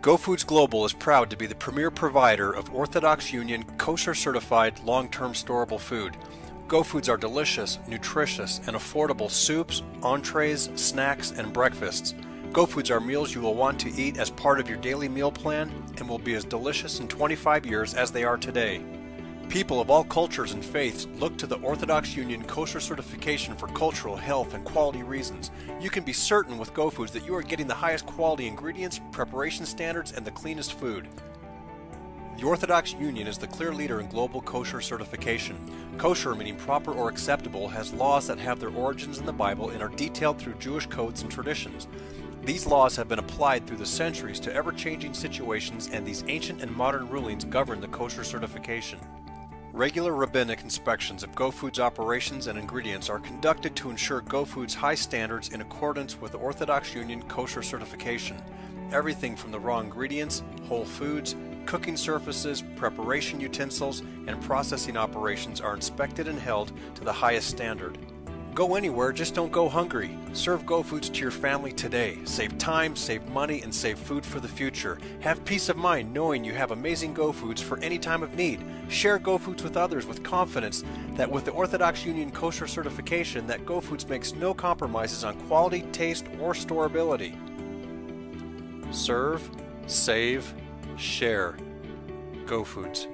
Go Foods Global is proud to be the premier provider of Orthodox Union kosher-certified long-term storable food. Go Foods are delicious, nutritious, and affordable soups, entrees, snacks, and breakfasts. Go Foods are meals you will want to eat as part of your daily meal plan and will be as delicious in 25 years as they are today. People of all cultures and faiths look to the Orthodox Union kosher certification for cultural, health, and quality reasons. You can be certain with Go Foods that you are getting the highest quality ingredients, preparation standards, and the cleanest food. The Orthodox Union is the clear leader in global kosher certification. Kosher, meaning proper or acceptable, has laws that have their origins in the Bible and are detailed through Jewish codes and traditions. These laws have been applied through the centuries to ever-changing situations, and these ancient and modern rulings govern the kosher certification. Regular rabbinic inspections of Go Foods operations and ingredients are conducted to ensure Go Foods' high standards in accordance with the Orthodox Union kosher certification. Everything from the raw ingredients, whole foods, cooking surfaces, preparation utensils, and processing operations are inspected and held to the highest standard. Go anywhere, just don't go hungry. Serve Go Foods to your family today. Save time, save money, and save food for the future. Have peace of mind knowing you have amazing Go Foods for any time of need. Share Go Foods with others with confidence that with the Orthodox Union kosher certification that Go Foods makes no compromises on quality, taste, or storability. Serve, save, share. Go Foods.